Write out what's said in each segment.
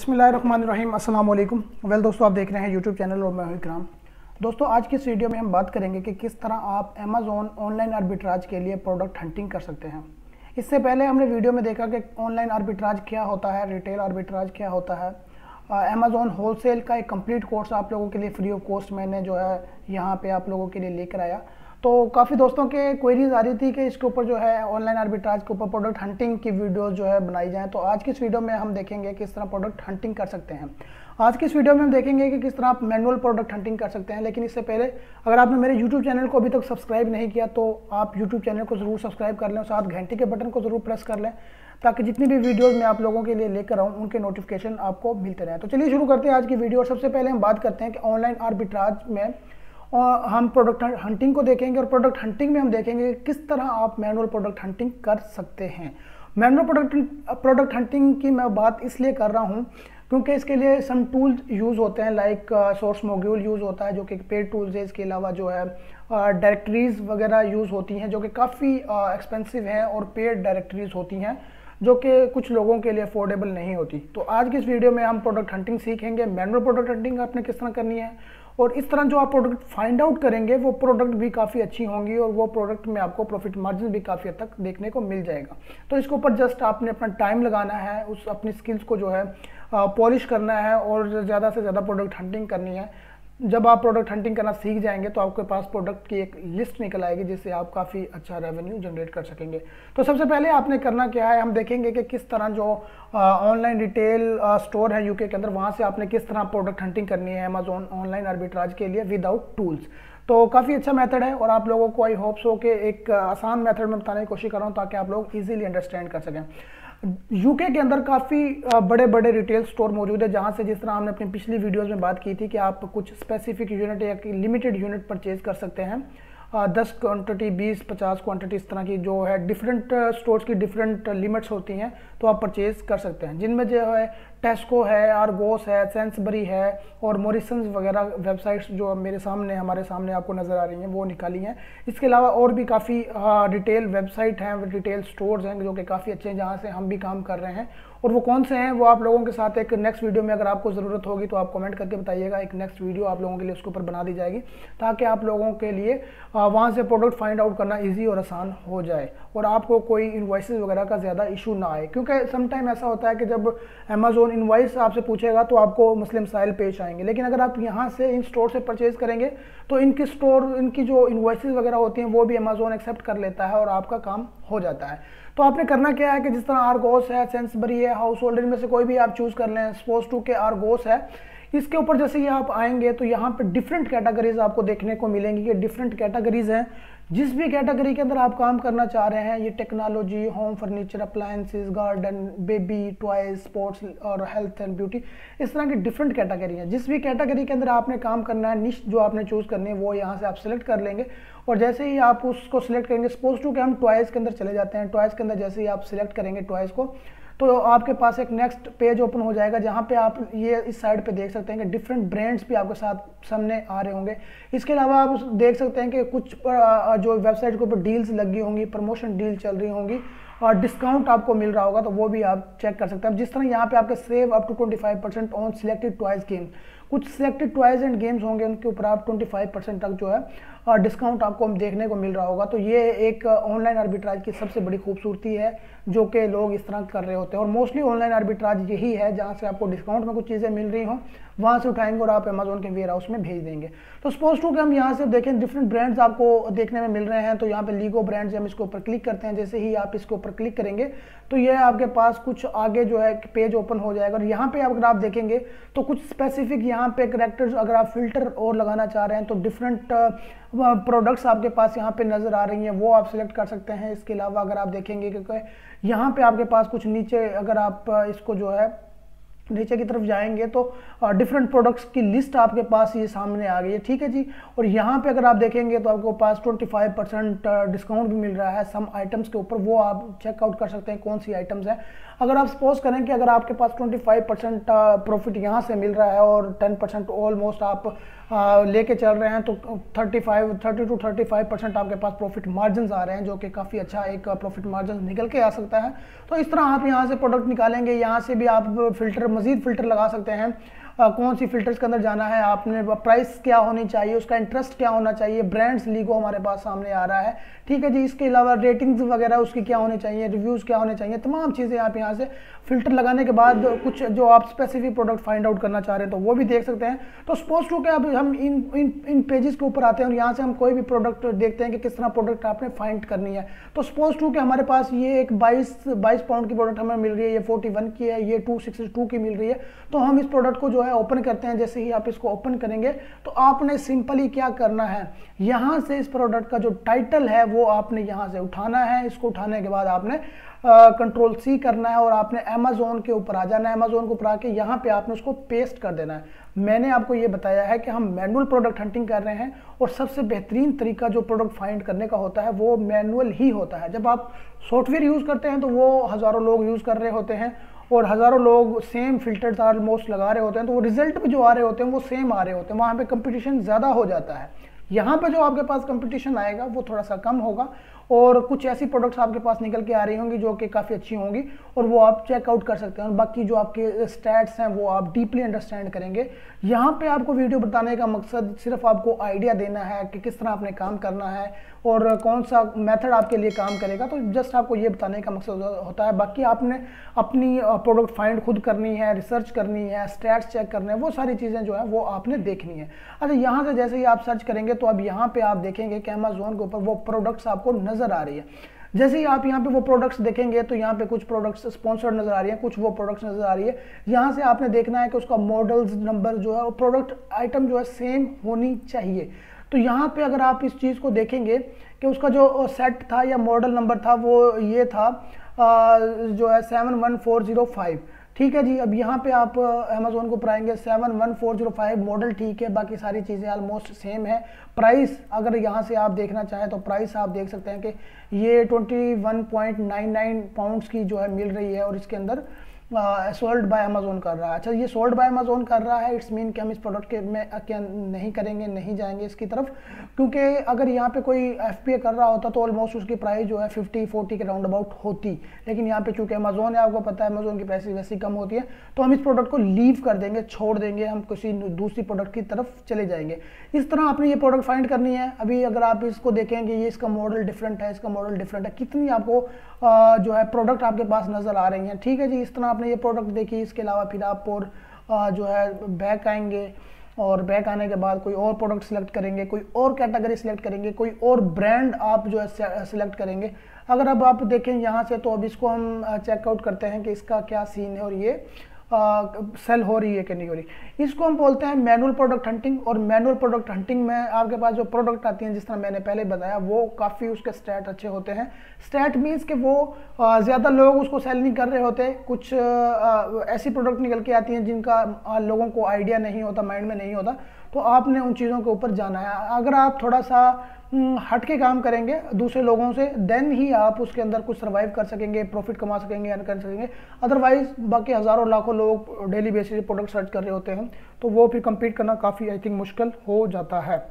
बिस्मिल्लाहिर्रहमानिर्रहीम अस्सलाम वालेकुम। वेल दोस्तों, आप देख रहे हैं YouTube चैनल और मैं हूं इकराम। दोस्तों, आज की इस वीडियो में हम बात करेंगे कि किस तरह आप Amazon ऑनलाइन आर्बिट्राज के लिए प्रोडक्ट हंटिंग कर सकते हैं। इससे पहले हमने वीडियो में देखा कि ऑनलाइन आर्बिट्राज क्या होता है, रिटेल आर्बिट्राज क्या होता है। Amazon होलसेल का एक कंप्लीट कोर्स आप लोगों के लिए फ्री ऑफ कॉस्ट मैंने जो है यहाँ पर आप लोगों के लिए लेकर आया। तो काफ़ी दोस्तों के क्वेरीज आ रही थी कि इसके ऊपर जो है ऑनलाइन आर्बिट्राज के ऊपर प्रोडक्ट हंटिंग की वीडियोस जो है बनाई जाएं। तो आज की इस वीडियो में हम देखेंगे किस तरह प्रोडक्ट हंटिंग कर सकते हैं। आज की इस वीडियो में हम देखेंगे कि किस तरह आप मैनुअल प्रोडक्ट हंटिंग कर सकते हैं। लेकिन इससे पहले अगर आपने मेरे यूट्यूब चैनल को अभी तक सब्सक्राइब नहीं किया तो आप यूट्यूब चैनल को ज़रूर सब्सक्राइब कर लें, साथ घंटी के बटन को ज़रूर प्रेस कर लें ताकि जितनी भी वीडियोज़ मैं आप लोगों के लिए लेकर आऊँ उनके नोटिफिकेशन आपको मिलते रहें। तो चलिए शुरू करते हैं आज की वीडियो। और सबसे पहले हम बात करते हैं कि ऑनलाइन आर्बिट्राज में और हम प्रोडक्ट हंटिंग को देखेंगे और प्रोडक्ट हंटिंग में हम देखेंगे किस तरह आप मैनुअल प्रोडक्ट हंटिंग कर सकते हैं। मैनुअल प्रोडक्ट हंटिंग की मैं बात इसलिए कर रहा हूं क्योंकि इसके लिए सम टूल्स यूज़ होते हैं, लाइक सोर्स मॉड्यूल यूज़ होता है जो कि पेड टूल्स है। इसके अलावा जो है डायरेक्टरीज़ वगैरह यूज़ होती हैं जो कि काफ़ी एक्सपेंसिव हैं और पेड डायरेक्टरीज़ होती हैं जो कि कुछ लोगों के लिए अफोर्डेबल नहीं होती। तो आज की इस वीडियो में हम प्रोडक्ट हंटिंग सीखेंगे, मैनुअल प्रोडक्ट हंटिंग आपने किस तरह करनी है, और इस तरह जो आप प्रोडक्ट फाइंड आउट करेंगे वो प्रोडक्ट भी काफ़ी अच्छी होंगी और वो प्रोडक्ट में आपको प्रॉफिट मार्जिन भी काफ़ी हद तक देखने को मिल जाएगा। तो इसके ऊपर जस्ट आपने अपना टाइम लगाना है, उस अपनी स्किल्स को जो है पॉलिश करना है और ज़्यादा से ज़्यादा प्रोडक्ट हंटिंग करनी है। जब आप प्रोडक्ट हंटिंग करना सीख जाएंगे तो आपके पास प्रोडक्ट की एक लिस्ट निकल आएगी जिससे आप काफ़ी अच्छा रेवेन्यू जनरेट कर सकेंगे। तो सबसे पहले आपने करना क्या है, हम देखेंगे कि किस तरह जो ऑनलाइन रिटेल स्टोर है यूके के अंदर वहाँ से आपने किस तरह प्रोडक्ट हंटिंग करनी है अमेजोन ऑनलाइन आर्बिट्राज के लिए विदाउट टूल्स। तो काफ़ी अच्छा मेथड है और आप लोगों को आई होप्स हो कि एक आसान मेथड में बताने की कोशिश कर रहा हूँ ताकि आप लोग ईजिली अंडरस्टैंड कर सकें। यूके के अंदर काफ़ी बड़े बड़े रिटेल स्टोर मौजूद है जहाँ से, जिस तरह हमने अपनी पिछली वीडियोस में बात की थी कि आप कुछ स्पेसिफिक यूनिट या लिमिटेड यूनिट परचेज कर सकते हैं, 10 क्वांटिटी, 20, 50 क्वांटिटी, इस तरह की जो है डिफरेंट स्टोर्स की डिफरेंट लिमिट्स होती हैं तो आप परचेज़ कर सकते हैं। जिनमें जो है टेस्को है, आर्गोस है, सैंसबरी है और मॉरिसन्स वगैरह वेबसाइट्स जो मेरे सामने हमारे सामने आपको नज़र आ रही हैं वो निकाली हैं। इसके अलावा और भी काफ़ी रिटेल वेबसाइट हैं, रिटेल स्टोर्स हैं जो कि काफ़ी अच्छे हैं जहाँ से हम भी काम कर रहे हैं। और वो कौन से हैं वो आप लोगों के साथ एक नेक्स्ट वीडियो में, अगर आपको ज़रूरत होगी तो आप कमेंट करके बताइएगा, एक नेक्स्ट वीडियो आप लोगों के लिए उसके ऊपर बना दी जाएगी ताकि आप लोगों के लिए वहाँ से प्रोडक्ट फाइंड आउट करना ईजी और आसान हो जाए और आपको कोई इन्वॉइसेस वगैरह का ज़्यादा इशू ना आए। क्योंकि समटाइम ऐसा होता है कि जब अमेजोन इन्वॉइस आपसे पूछेगा तो आपको मसले मसाइल पेश आएंगे, लेकिन अगर आप यहाँ से इन स्टोर से परचेज़ करेंगे तो इनके स्टोर इनकी जो इन्वॉइसेस वगैरह होती हैं वो भी अमेजोन एक्सेप्ट कर लेता है और आपका काम हो जाता है। तो आपने करना क्या है कि जिस तरह आर्गोस है, सेंसबरी है, हाउस होल्डर में से कोई भी आप चूज़ कर लें। सपोज टू के आर्गोस है, इसके ऊपर जैसे ही आप आएंगे तो यहाँ पे डिफरेंट कैटेगरीज आपको देखने को मिलेंगी कि डिफरेंट कैटेगरीज हैं। जिस भी कैटेगरी के अंदर आप काम करना चाह रहे हैं, ये technology, home furniture, appliances, garden, baby, toys, sports और हेल्थ एंड ब्यूटी, इस तरह की डिफरेंट कैटेगरी हैं। जिस भी कैटेगरी के अंदर आपने काम करना है, निश जो आपने चूज़ करनी है वो यहाँ से आप सेलेक्ट कर लेंगे और जैसे ही आप उसको सिलेक्ट करेंगे, सपोज टू कि हम टॉयज़ के अंदर चले जाते हैं। टॉयज़ के अंदर जैसे ही आप सिलेक्ट करेंगे टॉयज़ को तो आपके पास एक नेक्स्ट पेज ओपन हो जाएगा जहाँ पे आप ये इस साइड पे देख सकते हैं कि डिफरेंट ब्रांड्स भी आपके साथ सामने आ रहे होंगे। इसके अलावा आप देख सकते हैं कि कुछ जो वेबसाइट के ऊपर डील्स लगी होंगी, प्रमोशन डील चल रही होंगी और डिस्काउंट आपको मिल रहा होगा, तो वो भी आप चेक कर सकते हैं। जिस तरह यहाँ पे आपके save up to 25% on selected toys game, कुछ सिलेक्टेड टॉयज़ एंड गेम्स होंगे उनके ऊपर आप 25% तक जो है डिस्काउंट आपको देखने को मिल रहा होगा। तो ये एक ऑनलाइन आर्बिट्राज की सबसे बड़ी खूबसूरती है जो कि लोग इस तरह कर रहे होते हैं। और मोस्टली ऑनलाइन आर्बिट्राज यही है जहाँ से आपको डिस्काउंट में कुछ चीज़ें मिल रही हों, वहाँ से उठाएंगे और आप अमेजोन के वेयर हाउस में भेज देंगे। तो सपोज टू कि हम यहाँ से देखें डिफरेंट ब्रांड्स आपको देखने में मिल रहे हैं। तो यहाँ पे लीगो ब्रांड्स, हम इसके ऊपर क्लिक करते हैं। जैसे ही आप इसके ऊपर क्लिक करेंगे तो ये आपके पास कुछ आगे जो है पेज ओपन हो जाएगा और यहाँ पे अगर आप देखेंगे तो कुछ स्पेसिफिक यहाँ पे कैरेक्टर्स अगर आप फिल्टर और लगाना चाह रहे हैं तो डिफरेंट प्रोडक्ट्स आपके पास यहाँ पे नज़र आ रही हैं, वो आप सेलेक्ट कर सकते हैं। इसके अलावा अगर आप देखेंगे क्योंकि यहाँ पे आपके पास कुछ नीचे अगर आप इसको जो है नीचे की तरफ जाएंगे तो डिफरेंट प्रोडक्ट्स की लिस्ट आपके पास ये सामने आ गई है, ठीक है जी। और यहाँ पे अगर आप देखेंगे तो आपके पास 25% डिस्काउंट भी मिल रहा है सम आइटम्स के ऊपर, वो आप चेकआउट कर सकते हैं कौन सी आइटम्स हैं। अगर आप सपोज करें कि अगर आपके पास 25% प्रॉफिट यहाँ से मिल रहा है और 10% ऑलमोस्ट आप लेके चल रहे हैं तो 30 to 35% आपके पास प्रॉफिट मार्जिन आ रहे हैं जो कि काफ़ी अच्छा एक प्रॉफिट मार्जिन निकल के आ सकता है। तो इस तरह आप यहाँ से प्रोडक्ट निकालेंगे, यहाँ से भी आप फिल्टर मज़ीद फ़िल्टर लगा सकते हैं, कौन सी फ़िल्टर्स के अंदर जाना है आपने, प्राइस क्या होनी चाहिए, उसका इंटरेस्ट क्या होना चाहिए, ब्रांड्स लीगो हमारे पास सामने आ रहा है, ठीक है जी। इसके अलावा रेटिंग्स वगैरह उसकी क्या होनी चाहिए, रिव्यूज़ क्या होने चाहिए, तमाम चीज़ें आप यहाँ से फ़िल्टर लगाने के बाद कुछ जो आप स्पेसिफिक प्रोडक्ट फाइंड आउट करना चाह रहे हैं तो वो भी देख सकते हैं। तो सपोज टू के अब हम इन पेजेस के ऊपर आते हैं और यहाँ से हम कोई भी प्रोडक्ट देखते हैं कि किस तरह प्रोडक्ट आपने फाइंड करनी है। तो सपोज टू के हमारे पास ये एक 22 पाउंड की प्रोडक्ट हमें मिल रही है, ये 41 की है, ये 262 की मिल रही है। तो हम इस प्रोडक्ट को जो है ओपन करते हैं। जैसे ही आप इसको ओपन करेंगे तो आपने सिंपली क्या करना है, यहाँ से इस प्रोडक्ट का जो टाइटल है वो आपने यहाँ से उठाना है। इसको उठाने के बाद आपने कंट्रोल सी करना है और आपने Amazon के ऊपर आ जाना है। Amazon के ऊपर आके यहाँ पे आपने उसको पेस्ट कर देना है। मैंने आपको ये बताया है कि हम मैनुअल प्रोडक्ट हंटिंग कर रहे हैं और सबसे बेहतरीन तरीका जो प्रोडक्ट फाइंड करने का होता है वो मैनुअल ही होता है। जब आप सॉफ्टवेयर यूज़ करते हैं तो वो हज़ारों लोग यूज़ कर रहे होते हैं और हज़ारों लोग सेम फ़िल्टर्स ऑलमोस्ट लगा रहे होते हैं, तो वो रिज़ल्ट भी जो आ रहे होते हैं वो सेम आ रहे होते हैं। वहाँ पर कंपटीशन ज़्यादा हो जाता है। यहाँ पे जो आपके पास कंपटीशन आएगा वो थोड़ा सा कम होगा और कुछ ऐसी प्रोडक्ट्स आपके पास निकल के आ रही होंगी जो कि काफ़ी अच्छी होंगी और वो आप चेकआउट कर सकते हैं। और बाकी जो आपके स्टैट्स हैं वो आप डीपली अंडरस्टैंड करेंगे। यहाँ पे आपको वीडियो बताने का मकसद सिर्फ आपको आइडिया देना है कि किस तरह आपने काम करना है और कौन सा मेथड आपके लिए काम करेगा। तो जस्ट आपको ये बताने का मकसद होता है। बाकी आपने अपनी प्रोडक्ट फाइंड खुद करनी है, रिसर्च करनी है, स्टैट्स चेक करने हैं, वो सारी चीज़ें जो है वो आपने देखनी है। अच्छा, यहाँ से जैसे ही आप सर्च करेंगे तो अब यहाँ पे आप देखेंगे कि Amazon के ऊपर वो प्रोडक्ट्स आपको नज़र आ रही है। जैसे ही आप यहाँ पे वो प्रोडक्ट्स देखेंगे तो यहाँ पे कुछ प्रोडक्ट्स स्पॉन्सर्ड नज़र आ रही है, कुछ वो प्रोडक्ट्स नज़र आ रही है। यहाँ से आपने देखना है कि उसका मॉडल्स नंबर जो है वो प्रोडक्ट आइटम जो है सेम होनी चाहिए। तो यहाँ पे अगर आप इस चीज़ को देखेंगे कि उसका जो सेट था या मॉडल नंबर था वो ये था जो है 71405, ठीक है जी। अब यहाँ पे आप Amazon को पाएंगे 71405 मॉडल, ठीक है। बाकी सारी चीज़ें ऑलमोस्ट सेम है। प्राइस अगर यहाँ से आप देखना चाहें तो प्राइस आप देख सकते हैं कि ये 21.99 पाउंड्स की जो है मिल रही है और इसके अंदर सोल्ड बाय Amazon कर रहा है। अच्छा, ये सोल्ड बाय Amazon कर रहा है, इट्स मीन कि हम इस प्रोडक्ट के में क्या नहीं करेंगे, नहीं जाएंगे इसकी तरफ, क्योंकि अगर यहाँ पे कोई FBA कर रहा होता तो ऑलमोस्ट उसकी प्राइस जो है 50-40 के राउंड अबाउट होती, लेकिन यहाँ पे चूंकि Amazon है, आपको पता है Amazon की प्राइस वैसी कम होती है, तो हम इस प्रोडक्ट को लीव कर देंगे, छोड़ देंगे, हम किसी दूसरी प्रोडक्ट की तरफ चले जाएंगे। इस तरह आपने ये प्रोडक्ट फाइंड करनी है। अभी अगर आप इसको देखेंगे ये इसका मॉडल डिफरेंट है, इसका मॉडल डिफरेंट है, कितनी आपको जो है प्रोडक्ट आपके पास नज़र आ रही हैं, ठीक है जी। इस तरह आपने ये प्रोडक्ट देखी। इसके अलावा फिर आप और जो है बैक आएंगे और बैक आने के बाद कोई और प्रोडक्ट सिलेक्ट करेंगे, कोई और कैटेगरी सिलेक्ट करेंगे, कोई और ब्रांड आप जो है सिलेक्ट करेंगे। अगर अब आप देखें यहाँ से तो अब इसको हम चेकआउट करते हैं कि इसका क्या सीन है और ये सेल हो रही है कि नहीं हो रही। इसको हम बोलते हैं मैनुअल प्रोडक्ट हंटिंग। और मैनुअल प्रोडक्ट हंटिंग में आपके पास जो प्रोडक्ट आती हैं, जिस तरह मैंने पहले बताया, वो काफ़ी उसके स्टैट अच्छे होते हैं। स्टैट मीन्स कि वो ज़्यादा लोग उसको सेल नहीं कर रहे होते। कुछ ऐसी प्रोडक्ट निकल के आती हैं जिनका लोगों को आइडिया नहीं होता, माइंड में नहीं होता, तो आपने उन चीज़ों के ऊपर जाना है। अगर आप थोड़ा सा हट के काम करेंगे दूसरे लोगों से, देन ही आप उसके अंदर कुछ सर्वाइव कर सकेंगे, प्रॉफिट कमा सकेंगे, अर्न कर सकेंगे। अदरवाइज़ बाकी हज़ारों लाखों लोग डेली बेसिस पे प्रोडक्ट सर्च कर रहे होते हैं, तो वो फिर कम्पीट करना काफ़ी आई थिंक मुश्किल हो जाता है।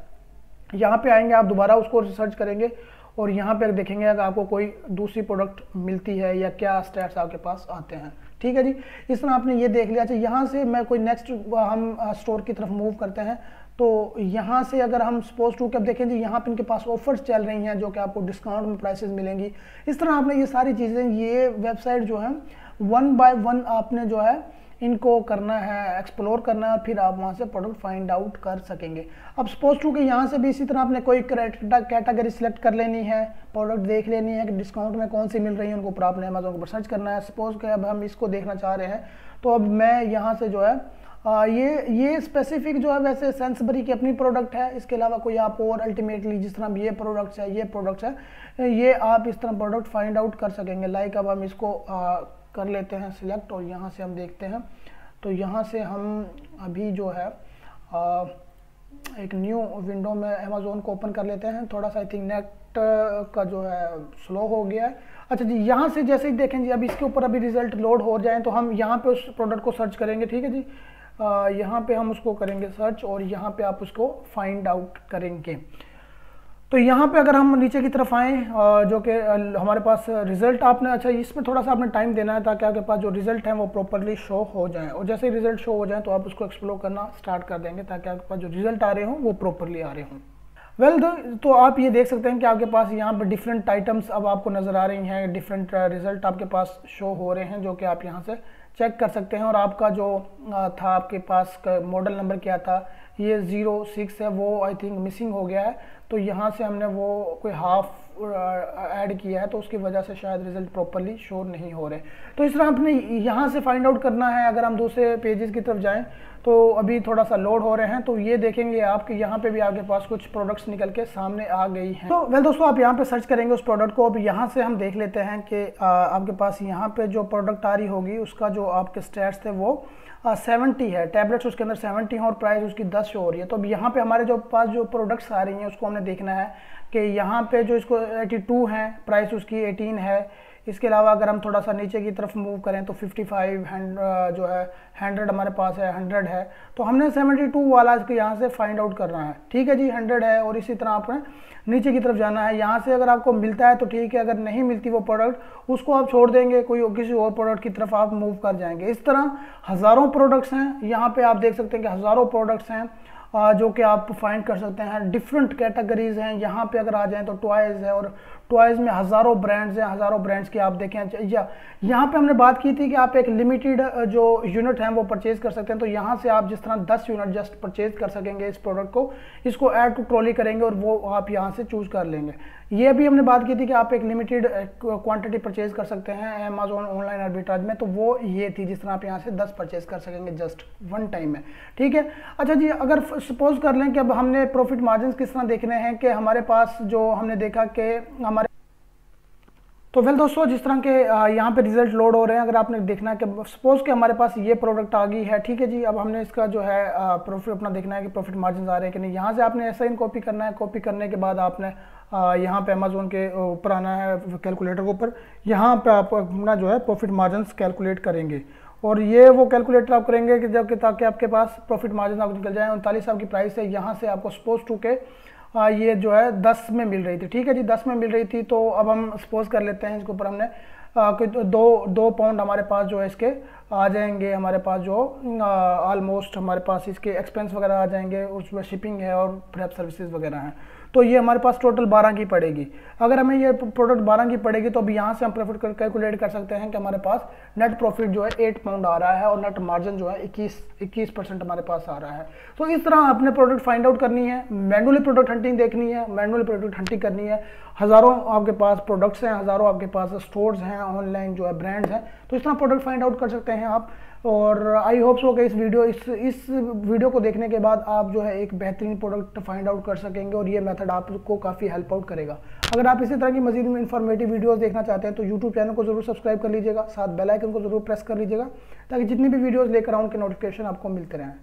यहाँ पे आएंगे, आप दोबारा उसको रिसर्च करेंगे और यहाँ पर देखेंगे अगर आपको कोई दूसरी प्रोडक्ट मिलती है या क्या स्टैट्स आपके पास आते हैं, ठीक है जी। इस तरह आपने ये देख लिया। अच्छा, यहाँ से मैं कोई नेक्स्ट हम स्टोर की तरफ मूव करते हैं। तो यहाँ से अगर हम सपोज टू के अब देखें जी, यहाँ पे इनके पास ऑफर्स चल रही हैं जो कि आपको डिस्काउंट में प्राइसेस मिलेंगी। इस तरह आपने ये सारी चीज़ें, ये वेबसाइट जो है वन बाय वन आपने जो है इनको करना है, एक्सप्लोर करना है, और फिर आप वहाँ से प्रोडक्ट फाइंड आउट कर सकेंगे। अब सपोज टू के यहाँ से भी इसी तरह आपने कोई कैटेगरी सिलेक्ट कर लेनी है, प्रोडक्ट देख लेनी है कि डिस्काउंट में कौन सी मिल रही है, उनको ऊपर आपने Amazon पर सर्च करना है। सपोज के अब हम इसको देखना चाह रहे हैं, तो अब मैं यहाँ से जो है ये स्पेसिफिक जो है वैसे Sainsbury की अपनी प्रोडक्ट है। इसके अलावा कोई आप और अल्टीमेटली जिस तरह ये प्रोडक्ट्स है, ये प्रोडक्ट्स है, ये आप इस तरह प्रोडक्ट फाइंड आउट कर सकेंगे। लाइक अब हम इसको कर लेते हैं सिलेक्ट और यहाँ से हम देखते हैं। तो यहाँ से हम अभी जो है एक न्यू विंडो में Amazon को ओपन कर लेते हैं। थोड़ा सा आई थिंक नेट का जो है स्लो हो गया है। अच्छा जी, यहाँ से जैसे ही देखें जी, अब इसके ऊपर अभी रिज़ल्ट लोड हो जाएँ तो हम यहाँ पे उस प्रोडक्ट को सर्च करेंगे, ठीक है जी। यहाँ पे हम उसको करेंगे सर्च और यहाँ पे आप उसको फाइंड आउट करेंगे। तो यहाँ पे अगर हम नीचे की तरफ आएँ जो कि हमारे पास रिज़ल्ट आपने, अच्छा इसमें थोड़ा सा आपने टाइम देना है ताकि आपके पास जो रिज़ल्ट हैं वो प्रॉपर्ली शो हो जाएं, और जैसे ही रिज़ल्ट शो हो जाएं तो आप उसको एक्सप्लोर करना स्टार्ट कर देंगे ताकि आपके पास जो रिज़ल्ट आ रहे हों वो प्रॉपर्ली आ रहे हों। वेल तो आप ये देख सकते हैं कि आपके पास यहाँ पर डिफरेंट आइटम्स अब आपको नज़र आ रही हैं, डिफरेंट रिज़ल्ट आपके पास शो हो रहे हैं जो कि आप यहाँ से चेक कर सकते हैं। और आपका जो था, आपके पास मॉडल नंबर क्या था, ये 06 है, वो आई थिंक मिसिंग हो गया है, तो यहाँ से हमने वो कोई हाफ ऐड किया है तो उसकी वजह से शायद रिज़ल्ट प्रॉपर्ली शो नहीं हो रहे। तो इस तरह हमने यहाँ से फाइंड आउट करना है। अगर हम दूसरे पेजेस की तरफ जाएं तो अभी थोड़ा सा लोड हो रहे हैं, तो ये देखेंगे आप कि यहाँ पे भी आपके पास कुछ प्रोडक्ट्स निकल के सामने आ गई हैं। तो वेल दोस्तों, आप यहाँ पे सर्च करेंगे उस प्रोडक्ट को। अब यहाँ से हम देख लेते हैं कि आपके पास यहाँ पे जो प्रोडक्ट आ रही होगी उसका जो आपके स्टेट्स थे वो 70 है, टैबलेट्स उसके अंदर 70 हैं और प्राइस उसकी 10 हो रही है। तो अब यहाँ पे हमारे जो पास जो प्रोडक्ट्स आ रही हैं उसको हमने देखना है कि यहाँ पे जो इसको 82 हैं, प्राइस उसकी 18 है। इसके अलावा अगर हम थोड़ा सा नीचे की तरफ मूव करें तो 55 जो है 100 हमारे पास है, 100 है, तो हमने 72 वाला इसके यहाँ से फाइंड आउट करना है। ठीक है जी, 100 है, और इसी तरह आपने नीचे की तरफ जाना है। यहाँ से अगर आपको मिलता है तो ठीक है, अगर नहीं मिलती वो प्रोडक्ट उसको आप छोड़ देंगे, कोई किसी और प्रोडक्ट की तरफ आप मूव कर जाएंगे। इस तरह हज़ारों प्रोडक्ट्स हैं, यहाँ पर आप देख सकते हैं कि हज़ारों प्रोडक्ट्स हैं जो कि आप फाइंड कर सकते हैं। डिफरेंट कैटेगरीज़ हैं, यहाँ पे अगर आ जाएँ तो टॉयज़ है, और टॉयज़ में हज़ारों ब्रांड्स हैं, हज़ारों ब्रांड्स की आप देखें। यहाँ पे हमने बात की थी कि आप एक लिमिटेड जो यूनिट हैं वो परचेज़ कर सकते हैं, तो यहाँ से आप जिस तरह 10 यूनिट जस्ट परचेज़ कर सकेंगे इस प्रोडक्ट को, इसको ऐड टू ट्रॉली करेंगे और वो आप यहाँ से चूज़ कर लेंगे। ये भी हमने बात की थी कि आप एक लिमिटेड क्वांटिटी परचेज़ कर सकते हैं अमेजोन ऑनलाइन आर्बिट्राज में, तो वो ये थी जिस तरह आप यहाँ से 10 परचेज़ कर सकेंगे जस्ट वन टाइम में। ठीक है, अच्छा जी, अगर सपोज कर लें कि अब हमने प्रॉफिट मार्जिन किस तरह देखने हैं कि हमारे पास जो हमने देखा कि हमारे, तो वेल दोस्तों, जिस तरह के यहाँ पे रिज़ल्ट लोड हो रहे हैं, अगर आपने देखना कि सपोज़ कि हमारे पास ये प्रोडक्ट आ गई है। ठीक है जी, अब हमने इसका जो है प्रॉफिट अपना देखना है कि प्रॉफिट मार्जिन आ रहे हैं कि नहीं। यहाँ से आपने ऐसा इन कॉपी करना है, कॉपी करने के बाद आपने यहाँ पे अमेजोन के ऊपर आना है, कैलकुलेटर के ऊपर, यहाँ पे आप अपना जो है प्रॉफिट मार्जिन कैलकुलेट करेंगे, और ये वो कैलकुलेटर आप करेंगे कि जबकि ताकि आपके पास प्रॉफिट मार्जिन आप निकल जाए। 39 आपकी प्राइस है, यहाँ से आपको सपोज टू के ये जो है 10 में मिल रही थी। ठीक है जी, 10 में मिल रही थी, तो अब हम सपोज कर लेते हैं इसके ऊपर हमने दो पाउंड हमारे पास जो है इसके आ जाएंगे, हमारे पास जो ऑलमोस्ट हमारे पास इसके एक्सपेंस वगैरह आ जाएंगे, उसमें शिपिंग है और फ्रैप सर्विसेज वगैरह हैं, तो ये हमारे पास टोटल 12 की पड़ेगी। अगर हमें ये प्रोडक्ट 12 की पड़ेगी तो अब यहाँ से हम प्रॉफिट कैलकुलेट कर सकते हैं कि हमारे पास नेट प्रॉफिट जो है 8 पाउंड आ रहा है और नेट मार्जिन जो है 21% हमारे पास आ रहा है। तो इस तरह आपने प्रोडक्ट फाइंड आउट करनी है, मैनुअली प्रोडक्ट हंटिंग देखनी है, मैनुअली प्रोडक्ट हंटिंग करनी है। हज़ारों आपके पास प्रोडक्ट्स हैं, हज़ारों आपके पास स्टोर्स हैं, ऑनलाइन जो है ब्रांड्स हैं, तो इस तरह प्रोडक्ट फाइंड आउट कर सकते हैं आप। और आई होप सो कि इस वीडियो को देखने के बाद आप जो है एक बेहतरीन प्रोडक्ट फाइंड आउट कर सकेंगे और ये मेथड आपको काफ़ी हेल्प आउट करेगा। अगर आप इसी तरह की मज़ीद इन्फॉर्मेटिव वीडियोस देखना चाहते हैं तो यूट्यूब चैनल को ज़रूर सब्सक्राइब कर लीजिएगा, साथ बेल आइकन को ज़रूर प्रेस कर लीजिएगा ताकि जितनी भी वीडियोस लेकर आऊँ उनके नोटिफिकेशन आपको मिलते रहें।